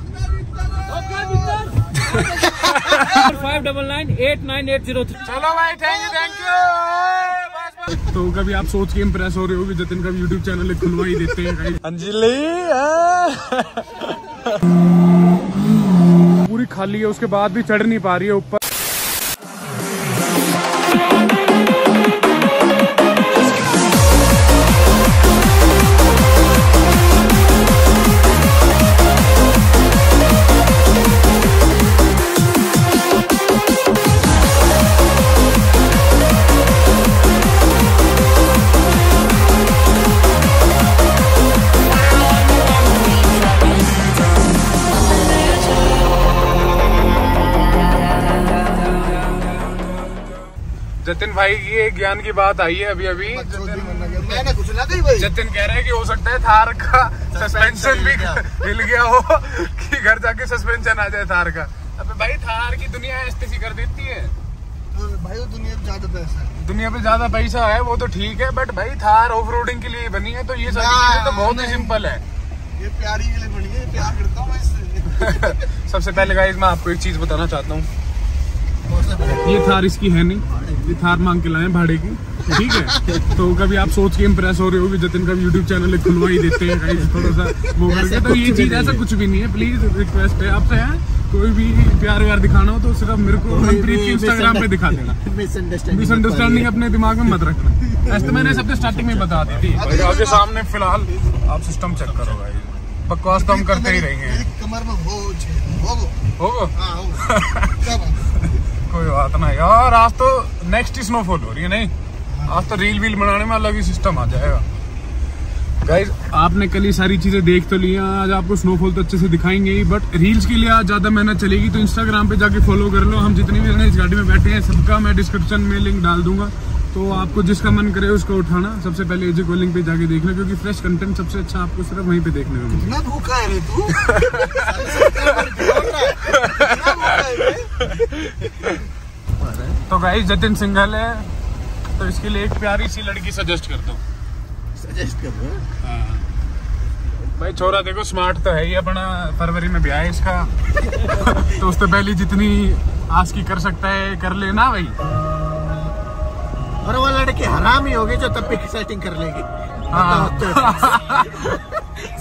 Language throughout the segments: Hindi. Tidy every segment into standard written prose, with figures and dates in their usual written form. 599-89803। चलो भाई थैंक यू। तो कभी आप सोच के इम्प्रेस हो रहे हो कि जतिन का यूट्यूब चैनल खुलवा ही देते हैं। अंजलि पूरी खाली है, उसके बाद भी चढ़ नहीं पा रही है ऊपर। जतिन भाई की एक ज्ञान की बात आई है अभी अभी। मैंने कुछ ना कही भाई। जतिन कह रहे हैं कि हो सकता है थार का सस्पेंशन भी हिल गया हो कि घर जाके सस्पेंशन आ जाए थार का। अबे भाई थार की दुनिया ऐसे सी कर देती है। तो भाई वो दुनिया पे ज्यादा पैसा है, दुनिया पे ज्यादा पैसा है वो तो ठीक है, बट भाई थार ऑफ रोडिंग के लिए बनी है तो ये सारी चीजें तो बहुत ही सिंपल है। ये प्यारी के लिए बनी है, प्यार करता हूँ इससे। सबसे पहले गाइस मैं आपको एक चीज बताना चाहता हूँ, ये थार इसकी है नहीं, ये थार मांग के लाए भाड़े की, ठीक है। तो कभी आप सोच के इम्प्रेस हो रहे हो कि जतिन का यूट्यूब चैनल खुलवा ही देते हैं गाइस, थोड़ा सा वो करके, तो ये चीज ऐसा कुछ भी नहीं है। प्लीज रिक्वेस्ट है आपसे है, कोई भी प्यार व्यार दिखाना हो तो सिर्फ मेरे को मनप्रीत के इंस्टाग्राम पे दिखा देना। मिसअंडरस्टैंडिंग अपने दिमाग में मत रखना, ऐसे तो मैंने सबसे स्टार्टिंग में बता दी थी। आपके सामने फिलहाल आप सिस्टम चेक करो भाई, बकवास तो हम करते ही रहेंगे। कोई बात ना यार, आज तो नेक्स्ट स्नोफॉल हो रही है। नहीं आज तो रील वील बनाने में अलग ही सिस्टम आ जाएगा। गाइज आपने कल ये सारी चीजें देख तो ली हैं, आज आपको स्नोफॉल तो अच्छे से दिखाएंगे ही, बट रील्स के लिए आज ज्यादा मेहनत चलेगी। तो इंस्टाग्राम पे जाके फॉलो कर लो, हम जितने भी इस गाड़ी में बैठे हैं सबका मैं डिस्क्रिप्शन में लिंक डाल दूंगा, तो आपको जिसका मन करे उसको उठाना। सबसे पहले एजे कॉलिंग पे जाके देखना, क्योंकि फ्रेश कंटेंट सबसे अच्छा आपको सिर्फ वहीं पे देखने को। तो गाइस जतिन सिंघल है, तो इसके लिए एक प्यारी सी लड़की सजेस्ट करता हूँ। सजेस्ट कर दो भाई, छोरा देखो स्मार्ट तो है ही, अपना फरवरी में ब्याह है इसका। तो उससे पहले जितनी आज की कर सकता है कर लेना भाई, और वो लड़के हराम ही होगी जो तब पे सेटिंग कर लेगी।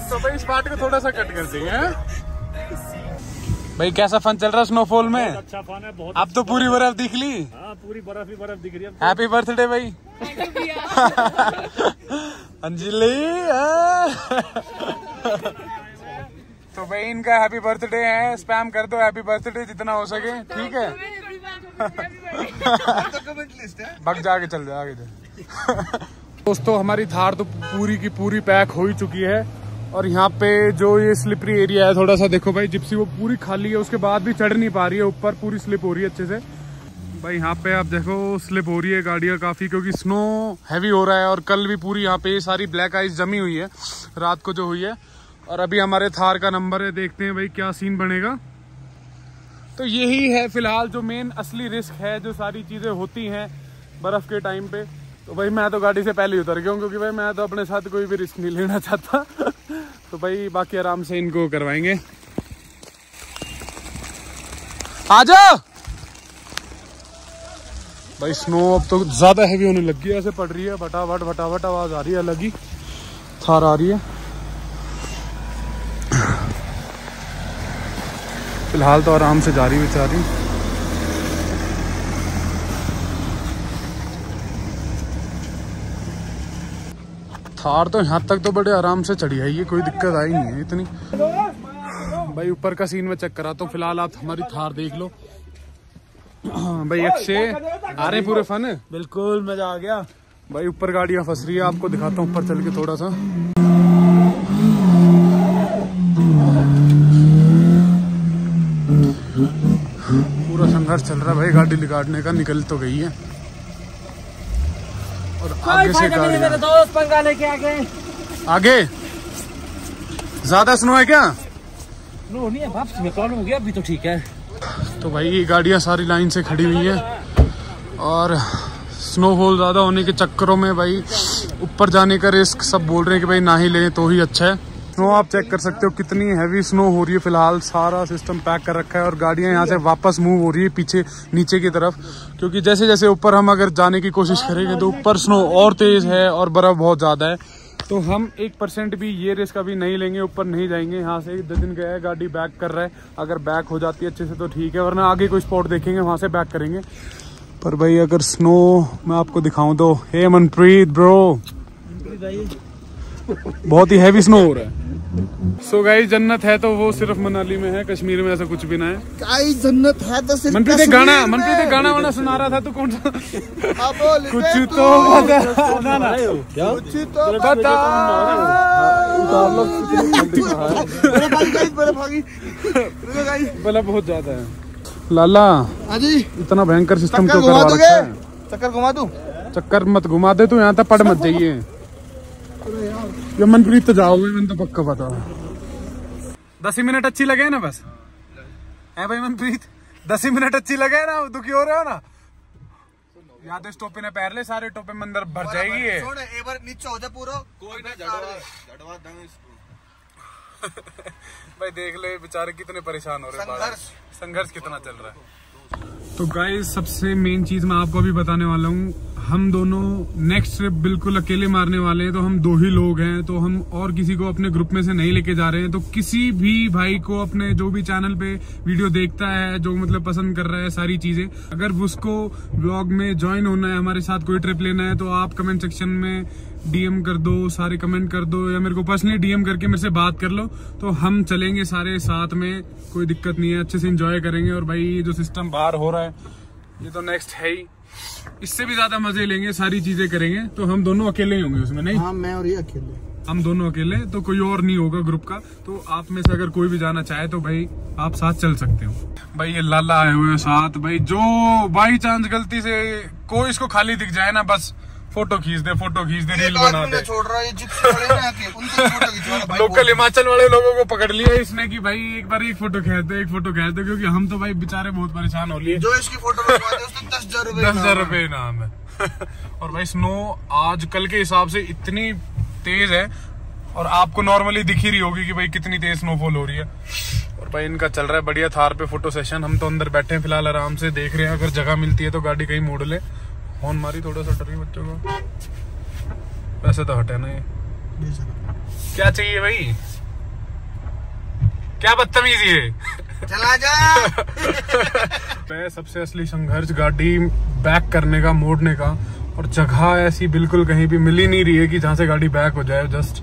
तो भाई इस बात को थोड़ा सा कट कर देंगे। भाई कैसा फन चल रहा है स्नोफॉल में? अच्छा फन है बहुत। अब तो पूरी बर्फ दिख ली। हाँ पूरी बर्फ ही बर्फ दिख रही है। हैप्पी बर्थडे भाई। अंजलि। तो भाई इनका हैप्पी बर्थडे है, स्पैम कर दो हैप्पी बर्थडे जितना हो सके, ठीक है। भाग जाके चल जा आगे। दोस्तों हमारी थार तो पूरी की पूरी पैक हो ही चुकी है, और यहाँ पे जो ये स्लिपरी एरिया है थोड़ा सा देखो भाई, जिप्सी वो पूरी खाली है, उसके बाद भी चढ़ नहीं पा रही है ऊपर, पूरी स्लिप हो रही है अच्छे से। भाई यहाँ पे आप देखो स्लिप हो रही है गाड़ियाँ काफ़ी, क्योंकि स्नो हैवी हो रहा है, और कल भी पूरी यहाँ पे सारी ब्लैक आइस जमी हुई है रात को जो हुई है। और अभी हमारे थार का नंबर है, देखते हैं भाई क्या सीन बनेगा। तो यही है फिलहाल जो मेन असली रिस्क है, जो सारी चीज़ें होती हैं बर्फ़ के टाइम पे। तो भाई मैं तो गाड़ी से पहले ही उतर गया हूँ, क्योंकि भाई मैं तो अपने साथ कोई भी रिस्क नहीं लेना चाहता। तो भाई बाकी आराम से इनको करवाएंगे। आ जाओ भाई, स्नो अब तो ज़्यादा हैवी होने लग गई है, ऐसे पड़ रही है फटाफट फटाफट, आवाज़ आ रही है अलग ही, थार आ रही है। फिलहाल तो आराम से जा रही बेचारी। थार तो यहाँ तक तो बड़े आराम से चढ़ी है, ये कोई दिक्कत आई नहीं है इतनी। भाई ऊपर का सीन में चेक करा, तो फिलहाल आप हमारी थार देख लो। भाई अक्षय आ रहे पूरे फन है, बिल्कुल मजा आ गया। भाई ऊपर गाड़ियाँ फंस रही है, आपको दिखाता हूँ ऊपर चल के थोड़ा सा। पूरा संघर्ष चल रहा है भाई, गाड़ी निकालने का, निकल तो गई है, और आगे से गाड़ी आगे। ज्यादा स्नो है क्या? स्नो नहीं है बाप, में प्रॉब्लम हो गया अभी तो ठीक है। तो भाई ये गाड़ियाँ सारी लाइन से खड़ी हुई है, और स्नोफॉल ज्यादा होने के चक्करों में भाई ऊपर जाने का रिस्क सब बोल रहे हैं कि भाई ना ही लें तो ही अच्छा है। स्नो आप चेक कर सकते हो कितनी हैवी स्नो हो रही है फिलहाल। सारा सिस्टम पैक कर रखा है और गाड़ियां यहाँ से वापस मूव हो रही है पीछे नीचे की तरफ, क्योंकि जैसे जैसे ऊपर हम अगर जाने की कोशिश करेंगे तो ऊपर स्नो और तेज है और बर्फ बहुत ज्यादा है, तो हम 1% भी ये रिस्क अभी नहीं लेंगे, ऊपर नहीं जाएंगे। यहाँ से जतिन गया है, गाड़ी बैक कर रहा है, अगर बैक हो जाती है अच्छे से तो ठीक है, वरना आगे कोई स्पॉट देखेंगे वहाँ से बैक करेंगे। पर भाई अगर स्नो मैं आपको दिखाऊं तो, हे मनप्रीत ब्रो, बहुत ही हैवी स्नो हो रहा है। सो गाइस जन्नत है तो वो सिर्फ मनाली में है, कश्मीर में ऐसा कुछ भी ना है। गाइस जन्नत है तो सिर्फ मनप्रीत गाना वाना सुना रहा था तो कौन सा कुछ तो बता बहुत ज्यादा है। लाला अजी इतना भयंकर सिस्टम क्यों करवा रखा है? चक्कर घुमा दूं? चक्कर मत घुमा दे तू, यहाँ तक पड़ मत जाइए। ये मनप्रीत तो जाओगे, मैंने तो पक्का पता है। 10 मिनट अच्छी लगे ना बस, है भाई मनप्रीत? 10 मिनट अच्छी लगे ना, दुखी हो रहे हो ना? यहाँ तो इस टोपे ने पैर ले, सारे टोपे में अंदर भर जाएगी। एक बार नीचे हो जाए पूरा, कोई ना जड़वा देंगे इसको। भाई देख ले बेचारे कितने परेशान हो रहे हैं, संघर्ष कितना चल रहा है। तो गाइस सबसे मेन चीज मैं आपको अभी बताने वाला हूँ, हम दोनों नेक्स्ट ट्रिप बिल्कुल अकेले मारने वाले हैं। तो हम 2 ही लोग हैं, तो हम और किसी को अपने ग्रुप में से नहीं लेके जा रहे हैं। तो किसी भी भाई को अपने जो भी चैनल पे वीडियो देखता है, जो मतलब पसंद कर रहा है सारी चीजें, अगर उसको व्लॉग में ज्वाइन होना है, हमारे साथ कोई ट्रिप लेना है, तो आप कमेंट सेक्शन में डीएम कर दो, सारे कमेंट कर दो, या मेरे को पर्सनली डीएम करके मेरे से बात कर लो, तो हम चलेंगे सारे साथ में, कोई दिक्कत नहीं है, अच्छे से इंजॉय करेंगे। और भाई ये जो सिस्टम बाहर हो रहा है ये तो नेक्स्ट है ही, इससे भी ज्यादा मजे लेंगे, सारी चीजें करेंगे। तो हम दोनों अकेले ही होंगे उसमें, नहीं? हाँ, मैं और ये अकेले, हम दोनों अकेले, तो कोई और नहीं होगा ग्रुप का। तो आप में से अगर कोई भी जाना चाहे तो भाई आप साथ चल सकते हो। भाई ये लाला आए हुए साथ, भाई जो बाई चांस गलती से कोई इसको खाली दिख जाए ना, बस फोटो खींच दे, फोटो खींच दे, रील बना दे। छोड़ रहा है लोकल हिमाचल वाले लोगों को पकड़ लिया इसने कि भाई एक बार एक फोटो खींच दे, एक फोटो खींच दे, क्योंकि हम तो भाई बेचारे बहुत परेशान हो लिए। जो इसकी फोटो बनवाते उसको 10,000 रुपए इनाम है। और भाई स्नो आज कल के हिसाब से इतनी तेज है, और आपको नॉर्मली दिख ही रही होगी कि भाई कितनी तेज स्नोफॉल हो रही है। और भाई इनका चल रहा है बढ़िया थार पे फोटो सेशन, हम तो अंदर बैठे हैं फिलहाल, आराम से देख रहे हैं, अगर जगह मिलती है तो गाड़ी कहीं मोड़ ले। हॉर्न मारी थोड़ा सा, डर बच्चों को वैसे तो हटे ना, ये क्या चाहिए भाई, क्या बदतमीजी है, चला जा। मैं सबसे असली संघर्ष गाड़ी बैक करने का, मोड़ने का, और जगह ऐसी बिल्कुल कहीं भी मिल ही नहीं रही है कि जहाँ से गाड़ी बैक हो जाए। जस्ट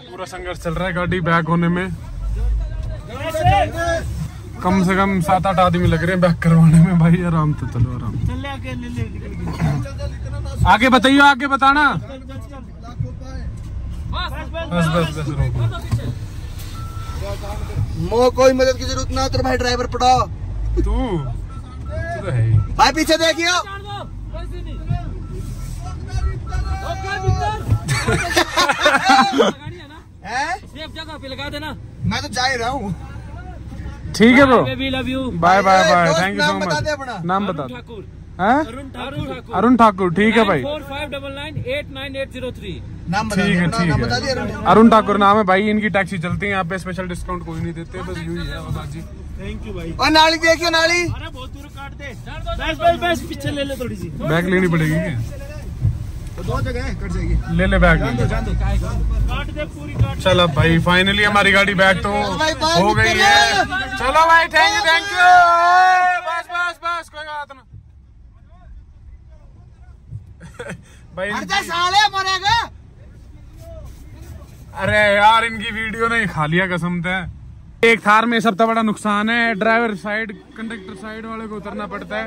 पूरा संघर्ष चल रहा है गाड़ी बैक होने में, कम से कम 7-8 आदमी लग रहे हैं बैक करवाने में। भाई आराम तो चलो, आराम चले आगे, ले। आगे बताइए, आगे बताना, बस रुको, मो कोई मदद की जरूरत ना, तेरा भाई ड्राइवर पड़ा तू तो है भाई, पीछे देखियो। जगह पे लगा देना, मैं तो जा ही रहा हूँ। ठीक है bro, bye bye bye, thank you so much. नाम बता दो, अरुण ठाकुर। अरुण ठाकुर, ठीक है भाई, 459989803। ठीक है, ठीक है, अरुण ठाकुर नाम है भाई, इनकी टैक्सी चलती है यहाँ पे, स्पेशल डिस्काउंट कोई नहीं देते, बस यू ही है। थैंक यू भाई। और नाली देखियो, नाली बहुत दूर काट दे, बस पीछे ले ले, थोड़ी सी बैग लेनी पड़ेगी, दो जगह कट जाएगी, ले ले बैग, काट दे पूरी, काट। चलो भाई फाइनली हमारी गाड़ी बैग तो हो गई है। चलो भाई थैंक यू, थैंक यू, बस बस बस, कोई बात ना। भाई साले मरेगा, अरे यार इनकी वीडियो ने खा लिया कसम से। एक थार में सबसे बड़ा नुकसान है, ड्राइवर साइड, कंडक्टर साइड वाले को उतरना पड़ता है,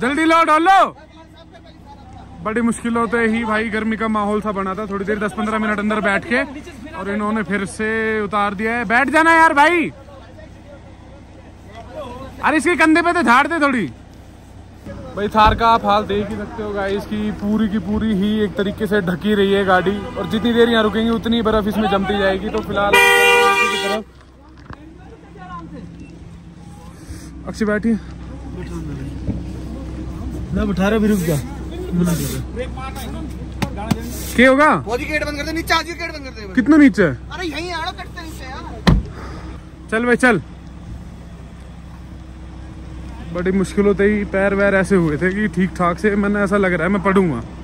जल्दी लो डोलो, बड़ी मुश्किलों से ही भाई गर्मी का माहौल सा बना था, थोड़ी देर 10-15 मिनट अंदर बैठ के, और इन्होंने फिर से उतार दिया है। बैठ जाना यार भाई, अरे इसके कंधे पे तो झाड़ दे थोड़ी। भाई थार का आप हाल देख ही सकते हो गाइस, की पूरी ही एक तरीके से ढकी रही है गाड़ी, और जितनी देर यहाँ रुकेंगे उतनी बर्फ इसमें जमती जाएगी। तो फिलहाल अक्षय बैठिए ना, बैठा रहा भी, रुक जा। क्या होगा? गेट बंद कर दे, नीचे आज गेट बंद कर दे। कितना नीचे? अरे यहीं आड़ो कटते नीचे यार। चल भाई चल। बड़ी मुश्किल होते ही पैर वैर ऐसे हुए थे कि ठीक ठाक से, मैंने ऐसा लग रहा है मैं पढ़ूंगा।